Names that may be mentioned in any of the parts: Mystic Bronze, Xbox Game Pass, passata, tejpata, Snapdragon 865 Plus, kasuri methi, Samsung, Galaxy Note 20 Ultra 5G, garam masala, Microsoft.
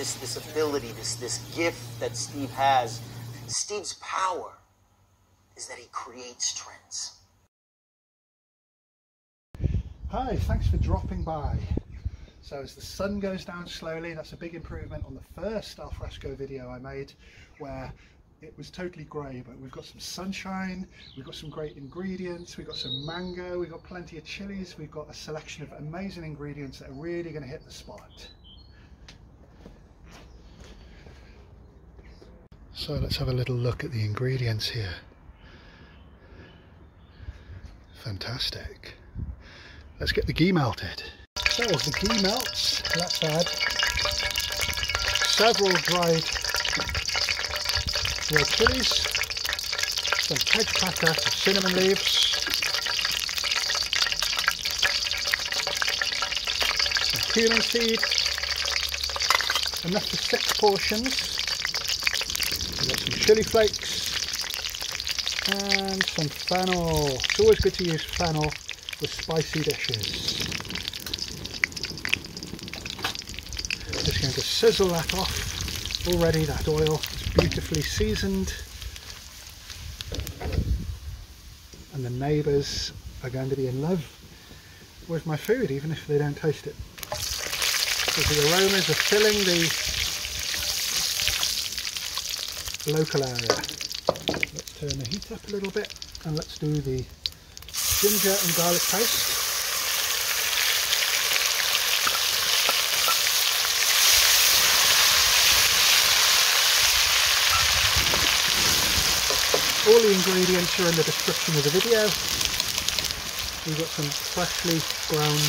this ability, this gift that Steve has. Steve's power is that he creates trends. Hi, thanks for dropping by. So as the sun goes down slowly, that's a big improvement on the first al fresco video I made where it was totally grey, but we've got some sunshine, we've got some great ingredients, we've got some mango, we've got plenty of chilies, we've got a selection of amazing ingredients that are really going to hit the spot. So let's have a little look at the ingredients here. Fantastic. Let's get the ghee melted. So as the ghee melts, let's add several dried red chilies, some tejpata, some cinnamon leaves, some cumin seed, enough for 6 portions. We've got some chili flakes and some fennel. It's always good to use fennel with spicy dishes. I'm just going to sizzle that off. Already that oil is beautifully seasoned, and the neighbours are going to be in love with my food even if they don't taste it, because the aromas are filling the local area. Let's turn the heat up a little bit and let's do the ginger and garlic paste. All the ingredients are in the description of the video. We've got some freshly ground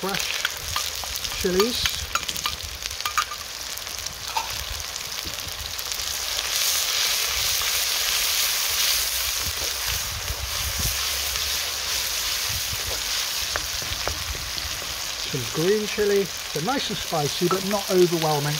fresh chilies. Some green chilli, they're nice and spicy but not overwhelming.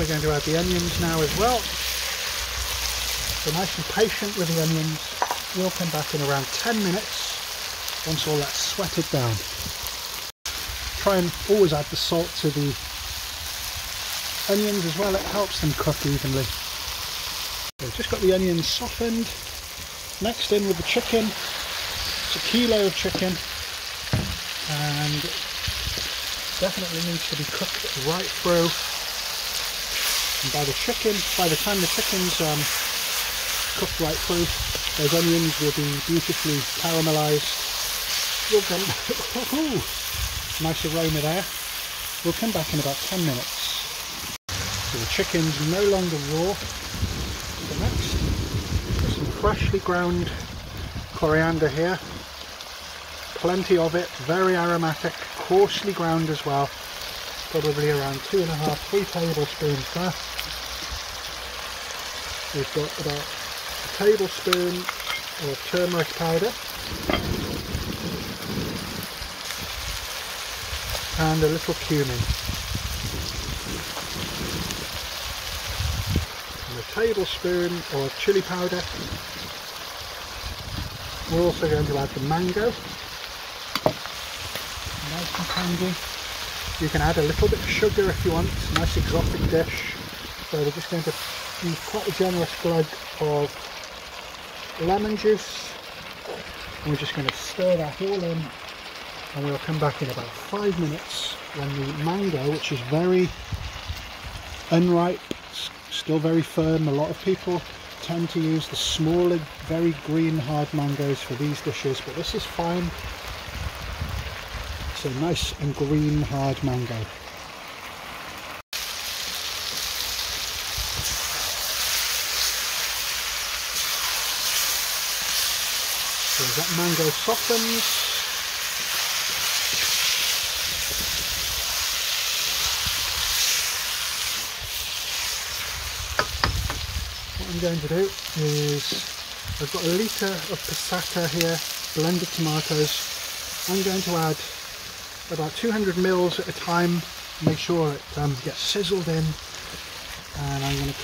We're going to add the onions now as well. So nice and patient with the onions. We'll come back in around 10 minutes once all that's sweated down. Try and always add the salt to the onions as well, it helps them cook evenly. We've just got the onions softened. Next in with the chicken. It's a kilo of chicken and definitely needs to be cooked right through. And by the time the chicken's cooked right through, those onions will be beautifully caramelised. You'll go nice aroma there. We'll come back in about 10 minutes. So the chicken's no longer raw. So next, some freshly ground coriander here. Plenty of it, very aromatic, coarsely ground as well. Probably around 2 1/2, 3 tablespoons there. We've got about a tablespoon of turmeric powder. And a little cumin. And a tablespoon of chili powder. We're also going to add the mango. Nice and tangy. You can add a little bit of sugar if you want. It's a nice exotic dish. So we're just going to use quite a generous glug of lemon juice. And we're just going to stir that all in. And we'll come back in about 5 minutes when the mango, which is very unripe, still very firm. A lot of people tend to use the smaller, very green hard mangoes for these dishes, but this is fine. So nice and green hard mango. So as that mango softens, I'm going to do is, I've got a litre of passata here, blended tomatoes. I'm going to add about 200 mils at a time make sure it gets sizzled in, and I'm going to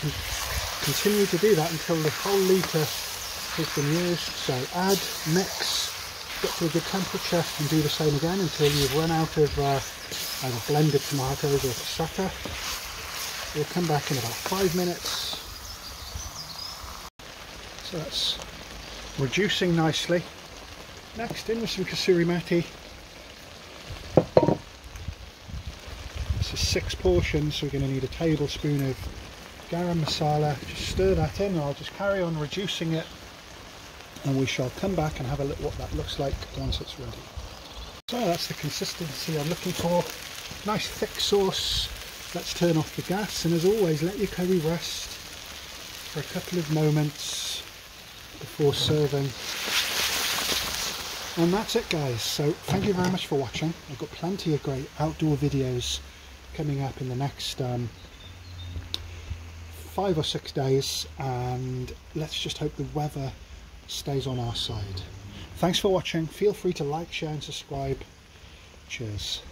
continue to do that until the whole litre has been used. So add, mix, get to a good temperature, and do the same again until you've run out of either blended tomatoes or passata. We'll come back in about 5 minutes. So that's reducing nicely. Next in with some kasuri methi. This is 6 portions, so we're going to need a tablespoon of garam masala. Just stir that in, and I'll just carry on reducing it, and we shall come back and have a look what that looks like once it's ready. So that's the consistency I'm looking for. Nice thick sauce. Let's turn off the gas, and as always, let your curry rest for a couple of moments before serving. And that's it, guys. So thank you very much for watching. I've got plenty of great outdoor videos coming up in the next 5 or 6 days, and let's just hope the weather stays on our side. Thanks for watching. Feel free to like, share and subscribe. Cheers.